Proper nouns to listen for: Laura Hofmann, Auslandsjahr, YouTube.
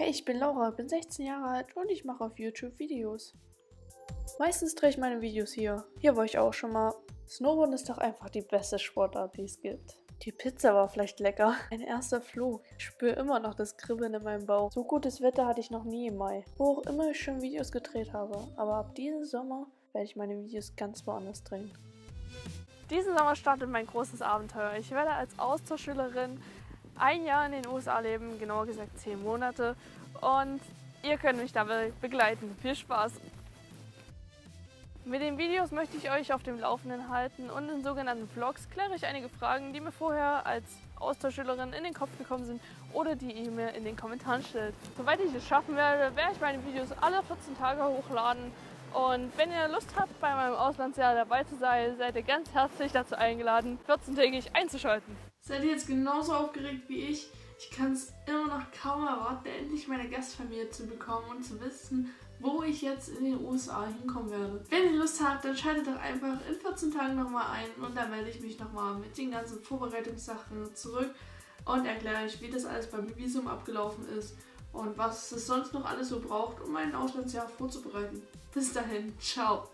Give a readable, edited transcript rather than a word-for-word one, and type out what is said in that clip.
Hey, ich bin Laura, bin 16 Jahre alt und ich mache auf YouTube Videos. Meistens drehe ich meine Videos hier. Hier war ich auch schon mal. Snowboarden ist doch einfach die beste Sportart, die es gibt. Die Pizza war vielleicht lecker. Ein erster Flug. Ich spüre immer noch das Kribbeln in meinem Bauch. So gutes Wetter hatte ich noch nie im Mai. Wo auch immer ich schon Videos gedreht habe. Aber ab diesem Sommer werde ich meine Videos ganz woanders drehen. Diesen Sommer startet mein großes Abenteuer. Ich werde als Austauschschülerin ein Jahr in den USA leben, genauer gesagt 10 Monate. Und ihr könnt mich dabei begleiten. Viel Spaß! Mit den Videos möchte ich euch auf dem Laufenden halten und in sogenannten Vlogs kläre ich einige Fragen, die mir vorher als Austauschschülerin in den Kopf gekommen sind oder die ihr mir in den Kommentaren stellt. Soweit ich es schaffen werde, werde ich meine Videos alle 14 Tage hochladen und wenn ihr Lust habt, bei meinem Auslandsjahr dabei zu sein, seid ihr ganz herzlich dazu eingeladen, 14-tägig einzuschalten. Seid ihr jetzt genauso aufgeregt wie ich? Ich kann es immer noch kaum erwarten, endlich meine Gastfamilie zu bekommen und zu wissen, wo ich jetzt in den USA hinkommen werde. Wenn ihr Lust habt, dann schaltet doch einfach in 14 Tagen nochmal ein und dann melde ich mich nochmal mit den ganzen Vorbereitungssachen zurück und erkläre euch, wie das alles beim Visum abgelaufen ist und was es sonst noch alles so braucht, um mein Auslandsjahr vorzubereiten. Bis dahin, ciao!